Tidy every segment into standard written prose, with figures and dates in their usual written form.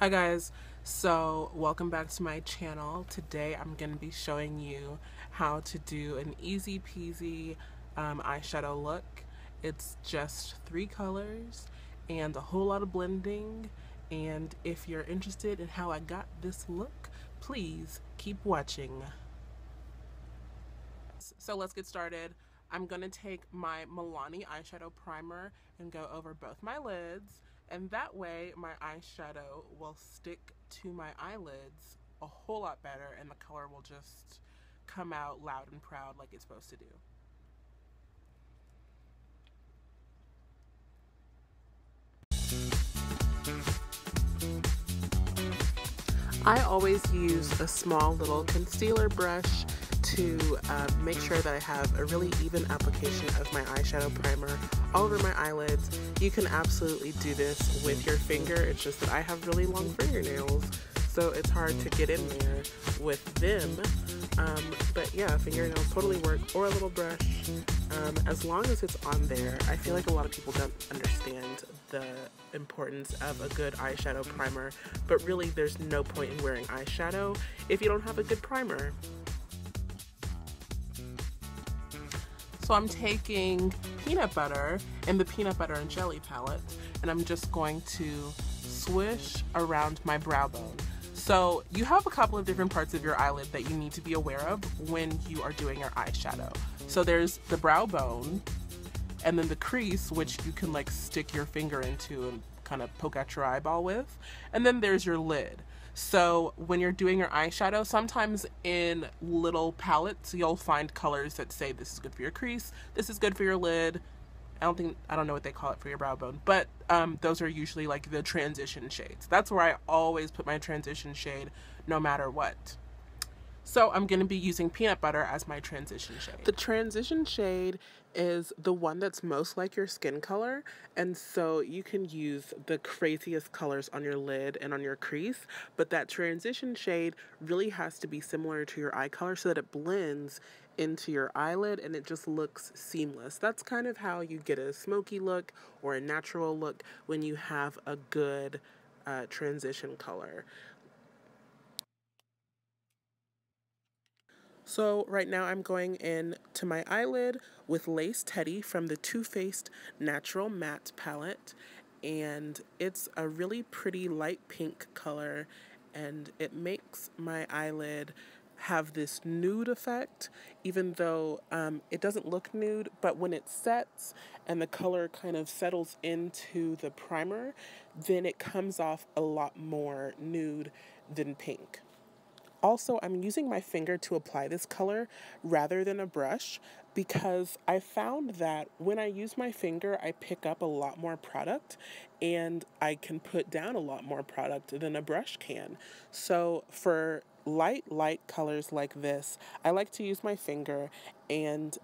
Hi guys, so welcome back to my channel. Today I'm going to be showing you how to do an easy peasy eyeshadow look. It's just three colors and a whole lot of blending, and if you're interested in how I got this look, please keep watching. So let's get started. I'm going to take my Milani eyeshadow primer and go over both my lids. And that way my eyeshadow will stick to my eyelids a whole lot better and the color will just come out loud and proud like it's supposed to do. I always use a small little concealer brush to make sure that I have a really even application of my eyeshadow primer all over my eyelids. You can absolutely do this with your finger, it's just that I have really long fingernails, so it's hard to get in there with them. But yeah, fingernails totally work, or a little brush, as long as it's on there. I feel like a lot of people don't understand the importance of a good eyeshadow primer, but really there's no point in wearing eyeshadow if you don't have a good primer. So I'm taking peanut butter in the peanut butter and jelly palette, and I'm just going to swish around my brow bone. So you have a couple of different parts of your eyelid that you need to be aware of when you are doing your eyeshadow. So there's the brow bone, and then the crease, which you can like stick your finger into and kind of poke at your eyeball with, and then there's your lid. So when you're doing your eyeshadow, sometimes in little palettes you'll find colors that say this is good for your crease, this is good for your lid. I don't know what they call it for your brow bone, but those are usually like the transition shades. That's where I always put my transition shade no matter what. So I'm going to be using peanut butter as my transition shade. The transition shade is the one that's most like your skin color, and so you can use the craziest colors on your lid and on your crease, but that transition shade really has to be similar to your eye color so that it blends into your eyelid and it just looks seamless. That's kind of how you get a smoky look or a natural look when you have a good transition color. So right now I'm going in to my eyelid with Lace Teddy from the Too Faced Natural Matte Palette, and it's a really pretty light pink color, and it makes my eyelid have this nude effect, even though it doesn't look nude, but when it sets and the color kind of settles into the primer, then it comes off a lot more nude than pink. Also, I'm using my finger to apply this color rather than a brush because I found that when I use my finger, I pick up a lot more product and I can put down a lot more product than a brush can. So for light colors like this, I like to use my finger, and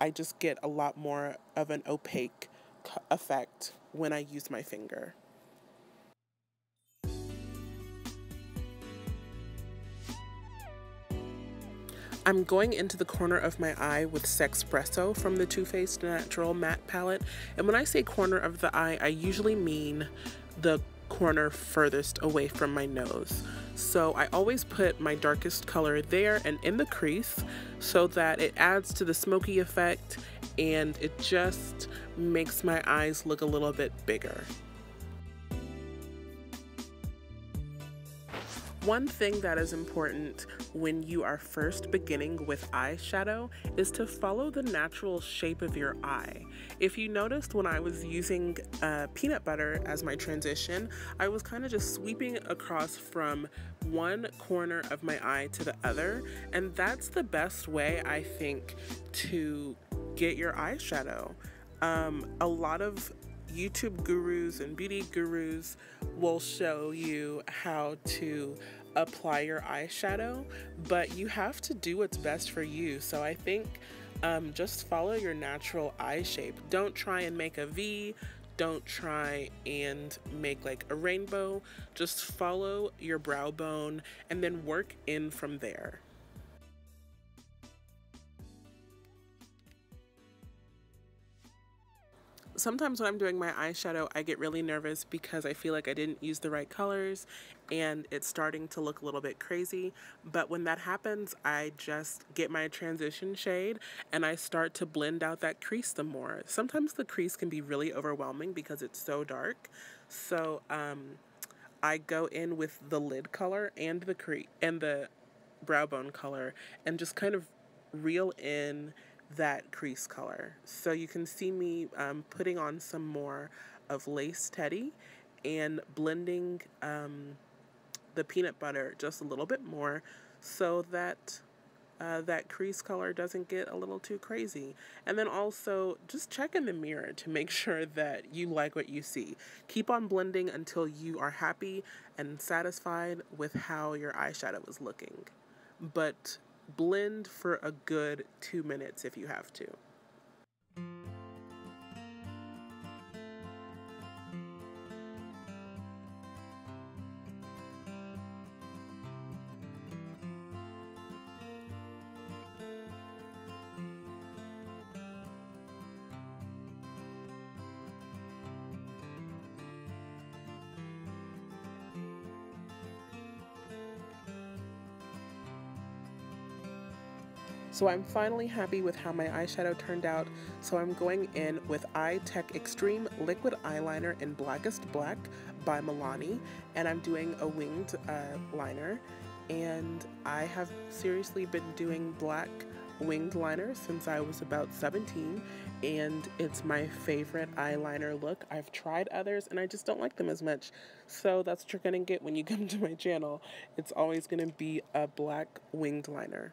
I just get a lot more of an opaque effect when I use my finger. I'm going into the corner of my eye with Sexpresso from the Too Faced Natural Matte Palette. And when I say corner of the eye, I usually mean the corner furthest away from my nose. So I always put my darkest color there and in the crease so that it adds to the smoky effect and it just makes my eyes look a little bit bigger. One thing that is important when you are first beginning with eyeshadow is to follow the natural shape of your eye. If you noticed, when I was using peanut butter as my transition, I was kind of just sweeping across from one corner of my eye to the other, and that's the best way, I think, to get your eyeshadow. A lot of YouTube gurus and beauty gurus will show you how to apply your eyeshadow, but you have to do what's best for you. So I think just follow your natural eye shape. Don't try and make a V, don't try and make like a rainbow, just follow your brow bone and then work in from there. sometimes when I'm doing my eyeshadow, I get really nervous because I feel like I didn't use the right colors and it's starting to look a little bit crazy. But when that happens, I just get my transition shade and I start to blend out that crease the more. Sometimes the crease can be really overwhelming because it's so dark. So I go in with the lid color and the brow bone color and just kind of reel in that crease color. So you can see me putting on some more of Lace Teddy and blending the peanut butter just a little bit more so that that crease color doesn't get a little too crazy. And then also just check in the mirror to make sure that you like what you see. Keep on blending until you are happy and satisfied with how your eyeshadow is looking. But blend for a good 2 minutes if you have to. So I'm finally happy with how my eyeshadow turned out, so I'm going in with Eyetech Extreme Liquid Eyeliner in Blackest Black by Milani, and I'm doing a winged liner, and I have seriously been doing black winged liner since I was about 17, and it's my favorite eyeliner look. I've tried others and I just don't like them as much, so that's what you're going to get when you come to my channel. It's always going to be a black winged liner.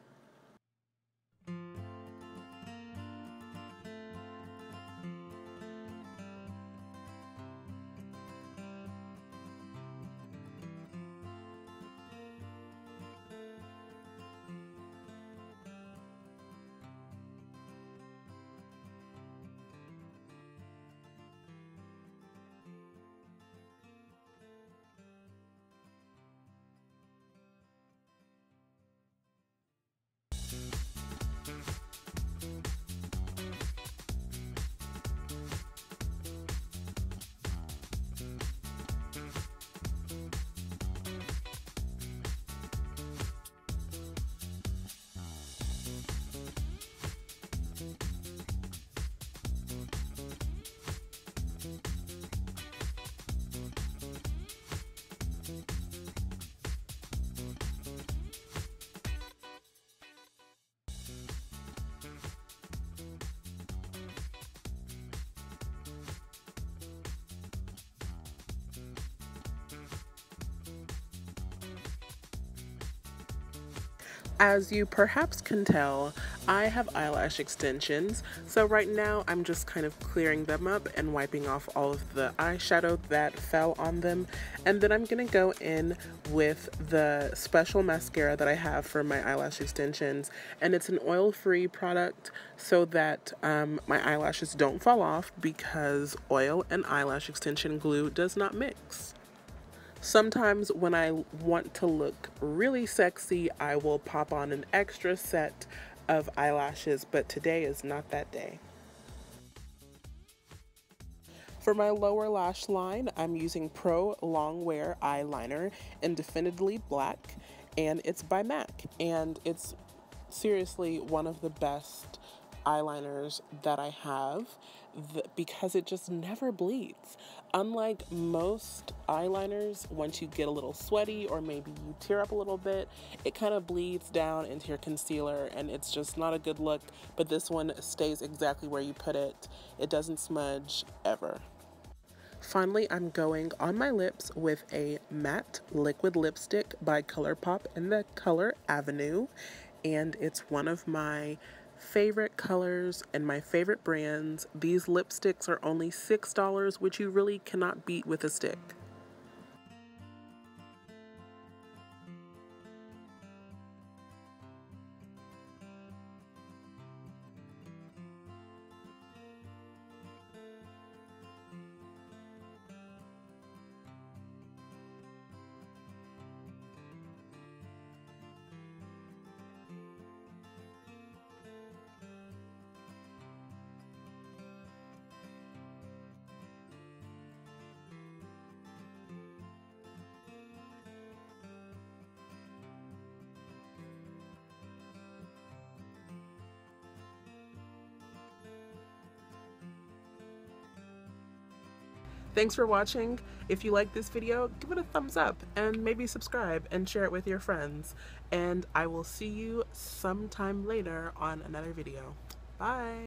As you perhaps can tell, I have eyelash extensions, so right now I'm just kind of clearing them up and wiping off all of the eyeshadow that fell on them, and then I'm gonna go in with the special mascara that I have for my eyelash extensions, and it's an oil-free product so that my eyelashes don't fall off because oil and eyelash extension glue does not mix. Sometimes when I want to look really sexy, I will pop on an extra set of eyelashes, but today is not that day. For my lower lash line, I'm using Pro Longwear Eyeliner in Definedly Black, and it's by MAC, and it's seriously one of the best eyeliners that I have because it just never bleeds. Unlike most eyeliners, once you get a little sweaty or maybe you tear up a little bit, it kind of bleeds down into your concealer and it's just not a good look, but this one stays exactly where you put it. It doesn't smudge ever. Finally, I'm going on my lips with a matte liquid lipstick by ColourPop in the color Avenue, and it's one of my favorite colors and my favorite brands. These lipsticks are only $6, which you really cannot beat with a stick. Thanks for watching. If you like this video, give it a thumbs up and maybe subscribe and share it with your friends. And I will see you sometime later on another video. Bye!